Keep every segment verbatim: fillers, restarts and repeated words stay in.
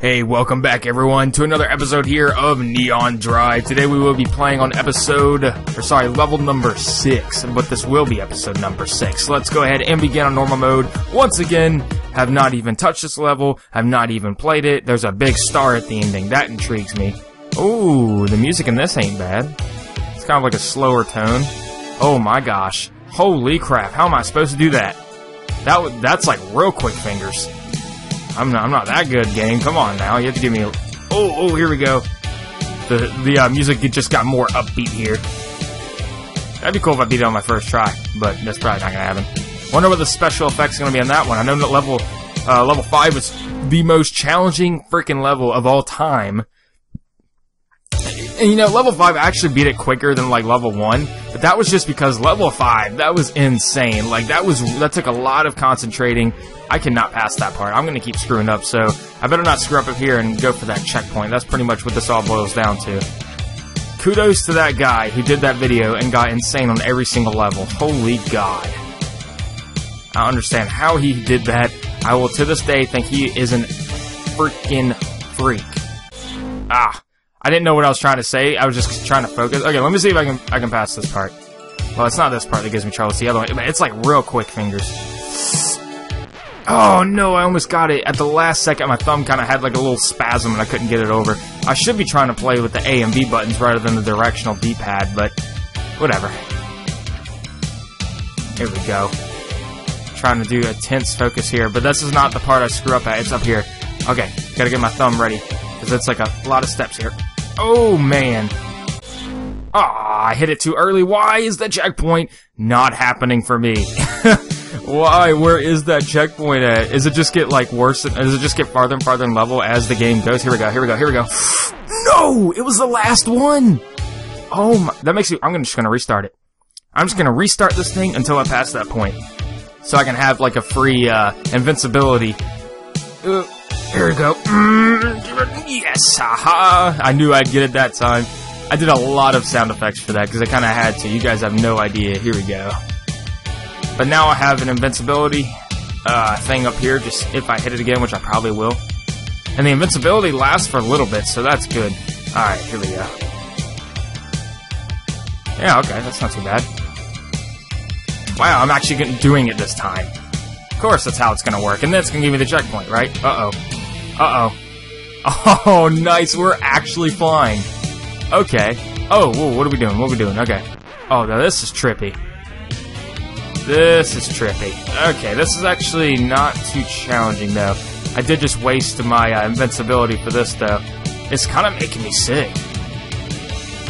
Hey, welcome back everyone to another episode here of Neon Drive. Today we will be playing on episode, or sorry, level number six, but this will be episode number six. Let's go ahead and begin on normal mode. Once again, have not even touched this level, have not even played it. There's a big star at the ending, that intrigues me. Ooh, the music in this ain't bad. It's kind of like a slower tone. Oh my gosh. Holy crap, how am I supposed to do that? That that's like real quick fingers. I'm not, I'm not that good, game. Come on now. You have to give me a... Oh, oh, here we go. The the uh, music just got more upbeat here. That'd be cool if I beat it on my first try, but that's probably not going to happen. Wonder what the special effect's going to be on that one. I know that level uh, level five was the most challenging freaking level of all time. And, you know, level five, I actually beat it quicker than, like, level one. But that was just because level five, that was insane. Like, that was that took a lot of concentrating. I cannot pass that part. I'm going to keep screwing up, so I better not screw up up here and go for that checkpoint. That's pretty much what this all boils down to. Kudos to that guy who did that video and got insane on every single level. Holy God. I understand how he did that. I will, to this day, think he is an freaking freak. Ah. I didn't know what I was trying to say. I was just trying to focus. Okay, let me see if I can I can pass this part. Well, it's not this part that gives me trouble. It's the other one. It's like real quick fingers. Oh, no, I almost got it. At the last second, my thumb kind of had like a little spasm, and I couldn't get it over. I should be trying to play with the A and B buttons rather than the directional D-pad, but whatever. Here we go. Trying to do a tense focus here, but this is not the part I screw up at. It's up here. Okay, gotta get my thumb ready, because it's like a lot of steps here. Oh, man. Ah, I hit it too early. Why is that checkpoint not happening for me? Why? Where is that checkpoint at? Is it just get, like, worse? Does it just get farther and farther in level as the game goes? Here we go, here we go, here we go. No! It was the last one! Oh, my. That makes me... I'm just going to restart it. I'm just going to restart this thing until I pass that point. So I can have, like, a free uh, invincibility. Uh, here we go. Mm, yes, haha. I knew I'd get it that time. I did a lot of sound effects for that because I kind of had to. You guys have no idea. Here we go. But now I have an invincibility uh, thing up here, just if I hit it again, which I probably will. And the invincibility lasts for a little bit, so that's good. Alright, here we go. Yeah, okay, that's not too bad. Wow, I'm actually doing it this time. Of course, that's how it's going to work. And that's going to give me the checkpoint, right? Uh-oh. Uh-oh. Oh, nice. We're actually flying. Okay. Oh, whoa, what are we doing? What are we doing? Okay. Oh, now this is trippy. This is trippy. Okay, this is actually not too challenging, though. I did just waste my uh, invincibility for this, though. It's kind of making me sick.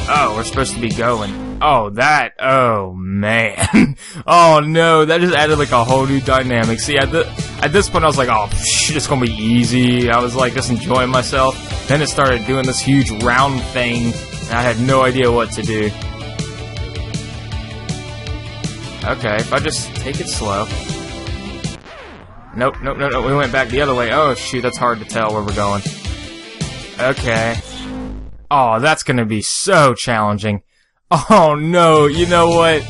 Oh, we're supposed to be going. Oh, that. Oh, man. Oh, no. That just added, like, a whole new dynamic. See, at the... At this point, I was like, oh, psh, it's going to be easy. I was, like, just enjoying myself. Then it started doing this huge round thing, and I had no idea what to do. Okay, if I just take it slow. Nope, nope, nope, nope. We went back the other way. Oh, shoot, that's hard to tell where we're going. Okay. Oh, that's going to be so challenging. Oh, no, you know what?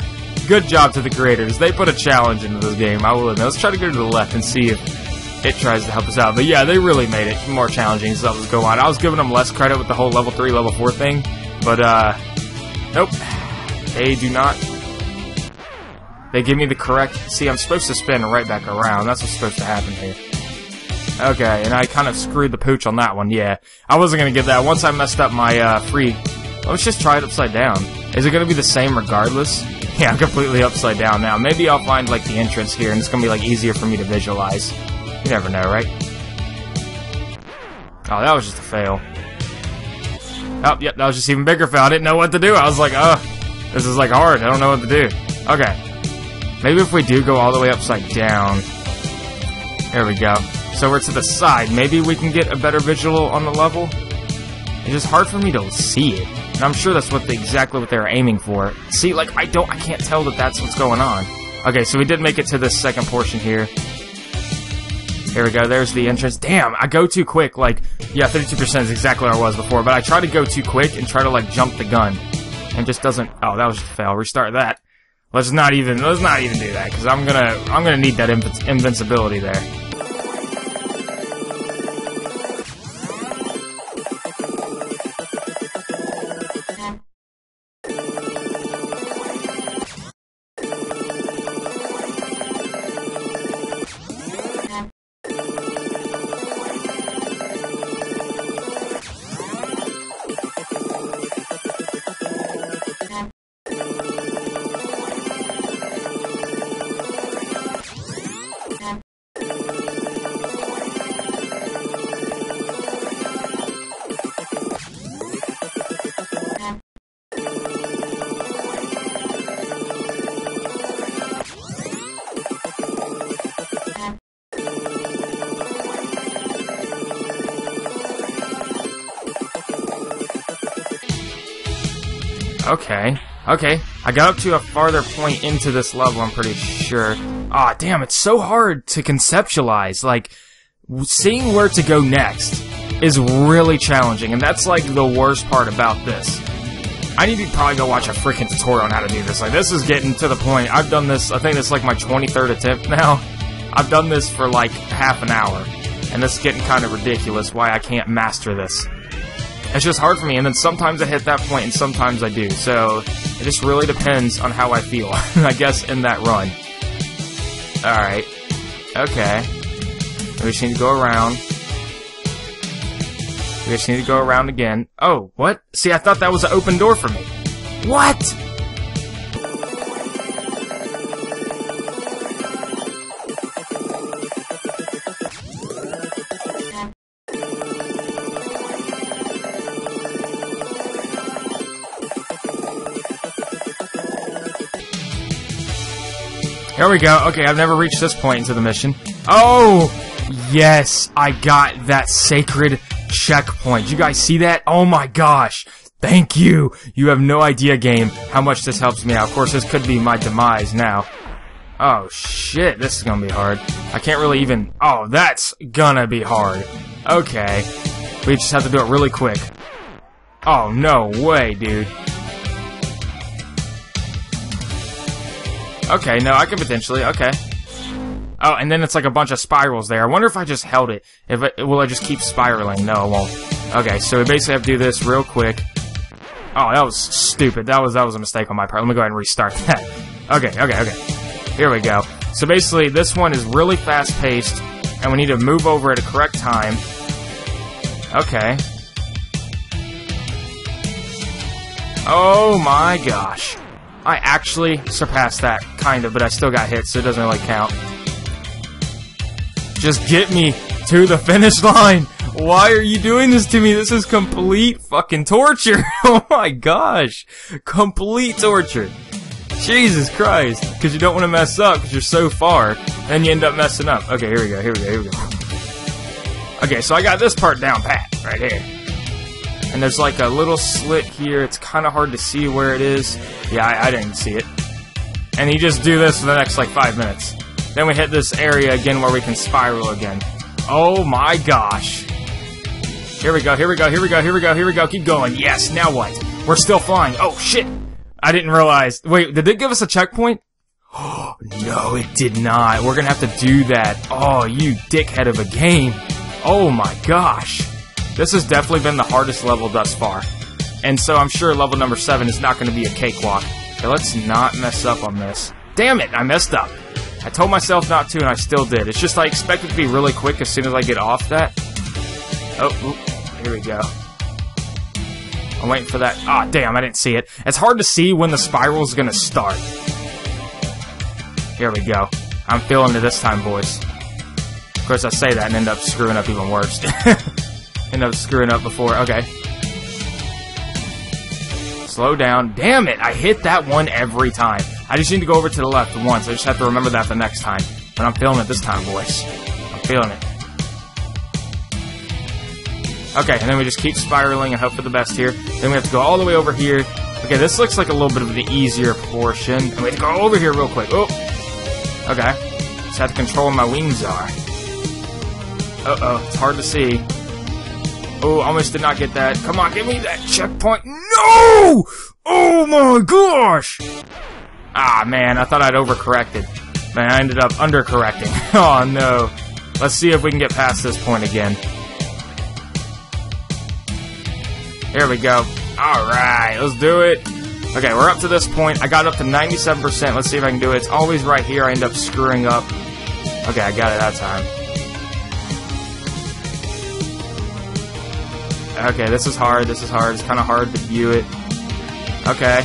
Good job to the creators. They put a challenge into this game, I will admit. Let's try to go to the left and see if it tries to help us out. But yeah, they really made it more challenging as that was going on. I was giving them less credit with the whole level three, level four thing. But, uh, nope. They do not. They give me the correct... See, I'm supposed to spin right back around. That's what's supposed to happen here. Okay, and I kind of screwed the pooch on that one, yeah. I wasn't going to give that. Once I messed up my uh, free... Let's just try it upside down. Is it going to be the same regardless? Yeah, I'm completely upside down now. Maybe I'll find, like, the entrance here, and it's going to be, like, easier for me to visualize. You never know, right? Oh, that was just a fail. Oh, yep, that was just even bigger fail. I didn't know what to do. I was like, oh, this is, like, hard. I don't know what to do. Okay. Maybe if we do go all the way upside down. There we go. So we're to the side. Maybe we can get a better visual on the level. It's just hard for me to see it. And I'm sure that's what the, exactly what they were aiming for. See, like, I don't, I can't tell that that's what's going on. Okay, so we did make it to this second portion here. Here we go, there's the entrance. Damn, I go too quick, like, yeah, thirty-two percent is exactly where I was before, but I try to go too quick and try to, like, jump the gun. And just doesn't, oh, that was just a fail. Restart that. Let's not even, let's not even do that, because I'm gonna, I'm gonna need that inv invincibility there. Okay. Okay. I got up to a farther point into this level, I'm pretty sure. Aw, damn, it's so hard to conceptualize. Like, seeing where to go next is really challenging, and that's, like, the worst part about this. I need to probably go watch a freaking tutorial on how to do this. Like, this is getting to the point. I've done this, I think this is, like, my twenty-third attempt now. I've done this for, like, half an hour, and this is getting kind of ridiculous why I can't master this. It's just hard for me, and then sometimes I hit that point, and sometimes I do. So, it just really depends on how I feel, I guess, in that run. Alright. Okay. We just need to go around. We just need to go around again. Oh, what? See, I thought that was an open door for me. What? There we go. Okay, I've never reached this point into the mission. Oh! Yes, I got that sacred checkpoint. You guys see that? Oh my gosh. Thank you. You have no idea, game, how much this helps me out. Of course, this could be my demise now. Oh, shit. This is gonna be hard. I can't really even... Oh, that's gonna be hard. Okay. We just have to do it really quick. Oh, no way, dude. Okay, no, I could potentially, okay. Oh, and then it's like a bunch of spirals there. I wonder if I just held it. If it, will I just keep spiraling? No, I won't. Okay, so we basically have to do this real quick. Oh, that was stupid. That was that was a mistake on my part. Let me go ahead and restart that. Okay, okay, okay. Here we go. So basically, this one is really fast-paced, and we need to move over at a correct time. Okay. Oh my gosh. I actually surpassed that, kind of, but I still got hit, so it doesn't really count. Just get me to the finish line! Why are you doing this to me? This is complete fucking torture! Oh my gosh! Complete torture! Jesus Christ! Because you don't want to mess up, because you're so far, and you end up messing up. Okay, here we go, here we go, here we go. Okay, so I got this part down pat, right here. And there's like a little slit here. It's kind of hard to see where it is. Yeah, I, I didn't see it. And you just do this for the next like five minutes. Then we hit this area again where we can spiral again. Oh my gosh. Here we go, here we go, here we go, here we go, here we go. Keep going. Yes, now what? We're still flying. Oh shit. I didn't realize. Wait, did it give us a checkpoint? Oh, no, it did not. We're going to have to do that. Oh, you dickhead of a game. Oh my gosh. This has definitely been the hardest level thus far. And so I'm sure level number seven is not going to be a cakewalk. Okay, let's not mess up on this. Damn it, I messed up. I told myself not to and I still did. It's just I expect it to be really quick as soon as I get off that. Oh, oop, here we go. I'm waiting for that. Ah, oh, damn, I didn't see it. It's hard to see when the spiral is going to start. Here we go. I'm feeling it this time, boys. Of course, I say that and end up screwing up even worse. And I was screwing up before. Okay. Slow down. Damn it! I hit that one every time. I just need to go over to the left once. I just have to remember that the next time. But I'm feeling it this time, boys. I'm feeling it. Okay, and then we just keep spiraling and hope for the best here. Then we have to go all the way over here. Okay, this looks like a little bit of the easier portion. And we have to go over here real quick. Oh! Okay. Just have to control where my wings are. Uh-oh. It's hard to see. Oh, almost did not get that. Come on, give me that checkpoint. No! Oh my gosh! Ah, man, I thought I'd overcorrected. Man, I ended up undercorrecting. Oh, no. Let's see if we can get past this point again. Here we go. Alright, let's do it. Okay, we're up to this point. I got up to ninety-seven percent. Let's see if I can do it. It's always right here. I end up screwing up. Okay, I got it that time. Okay, this is hard, this is hard, it's kind of hard to view it. Okay.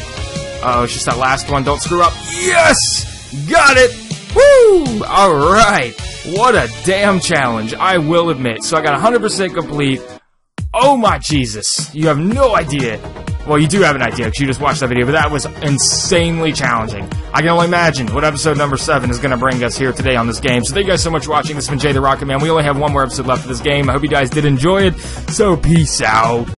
Uh oh, it's just that last one, don't screw up. Yes! Got it! Woo! Alright! What a damn challenge, I will admit. So I got one hundred percent complete. Oh my Jesus! You have no idea. Well, you do have an idea, because you just watched that video, but that was insanely challenging. I can only imagine what episode number seven is going to bring us here today on this game. So thank you guys so much for watching. This has been Jay the Rocket Man. We only have one more episode left of this game. I hope you guys did enjoy it. So peace out.